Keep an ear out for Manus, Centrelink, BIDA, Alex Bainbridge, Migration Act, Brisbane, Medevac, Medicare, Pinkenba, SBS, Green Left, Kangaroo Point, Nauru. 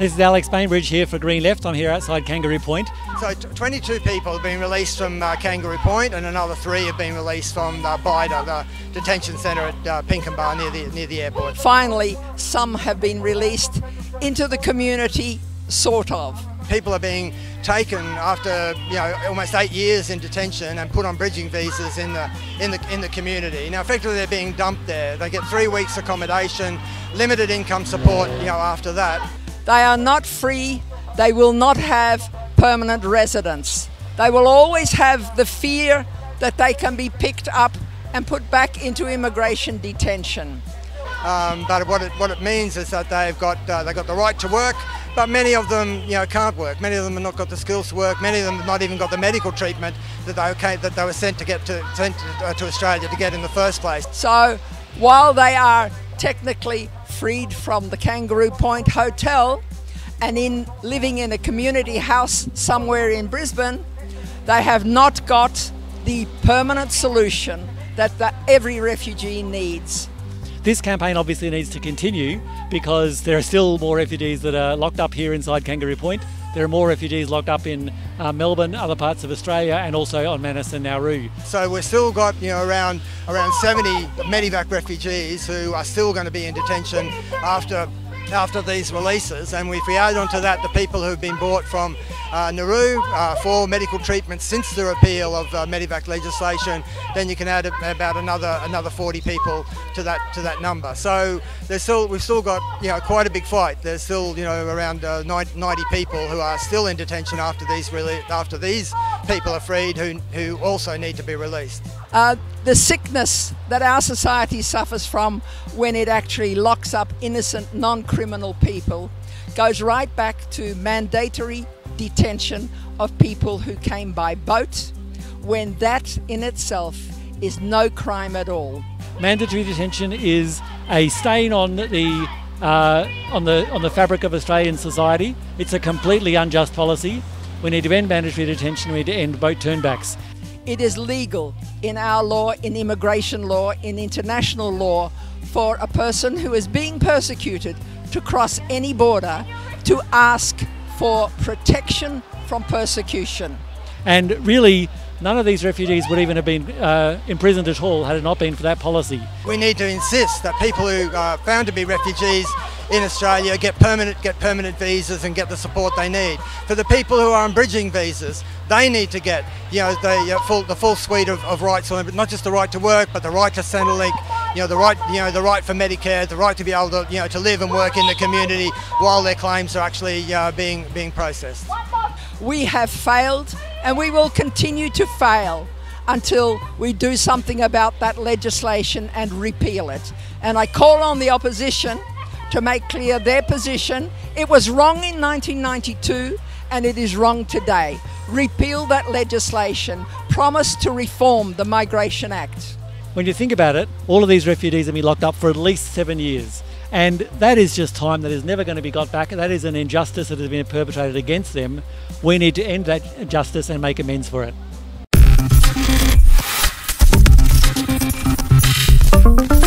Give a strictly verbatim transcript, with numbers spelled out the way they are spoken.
This is Alex Bainbridge here for Green Left. I'm here outside Kangaroo Point. So twenty-two people have been released from uh, Kangaroo Point, and another three have been released from uh, BIDA, the detention centre at uh, Pinkenba near the, near the airport. Finally, some have been released into the community, sort of. People are being taken after, you know, almost eight years in detention and put on bridging visas in the in the in the community. Now, effectively, they're being dumped there. They get three weeks accommodation, limited income support, you know, after that. They are not free, they will not have permanent residence. They will always have the fear that they can be picked up and put back into immigration detention. Um, but what it, what it means is that they've got, uh, they've got the right to work, but many of them, you know, can't work. Many of them have not got the skills to work. Many of them have not even got the medical treatment that they, okay, that they were sent to get to, sent to, uh, to Australia to get in the first place. So while they are technically freed from the Kangaroo Point Hotel and in living in a community house somewhere in Brisbane, they have not got the permanent solution that the, every refugee needs. This campaign obviously needs to continue because there are still more refugees that are locked up here inside Kangaroo Point. There are more refugees locked up in uh, Melbourne, other parts of Australia, and also on Manus and Nauru. So we've still got, you know, around around seventy Medevac refugees who are still going to be in detention after after these releases. And if we add onto that the people who've been brought from uh, Nauru uh, for medical treatment since the repeal of uh, Medevac legislation, then you can add about another another forty people to that to that number. So there's still we've still got, you know, quite a big fight. There's still, you know, around uh, ninety people who are still in detention after these really after these people are freed, who who also need to be released. Uh, the sickness that our society suffers from when it actually locks up innocent, non-criminal people goes right back to mandatory detention of people who came by boat, when that in itself is no crime at all. Mandatory detention is a stain on the uh, on the on the fabric of Australian society. It's a completely unjust policy. We need to end mandatory detention. We need to end boat turnbacks. It is legal in our law, in immigration law, in international law, for a person who is being persecuted to cross any border to ask for protection from persecution. And really, none of these refugees would even have been uh, imprisoned at all had it not been for that policy. We need to insist that people who are found to be refugees in Australia get permanent get permanent visas and get the support they need. For the people who are on bridging visas, they need to get, you know, the, uh, full, the full suite of, of rights, not just the right to work, but the right to Centrelink, you know, the right, you know, the right for Medicare, the right to be able to, you know, to live and work in the community while their claims are actually uh, being being processed. We have failed, and we will continue to fail until we do something about that legislation and repeal it. And I call on the opposition to make clear their position. It was wrong in nineteen ninety-two and it is wrong today. Repeal that legislation. Promise to reform the Migration Act. When you think about it, all of these refugees have been locked up for at least seven years. And that is just time that is never going to be got back. That is an injustice that has been perpetrated against them. We need to end that injustice and make amends for it.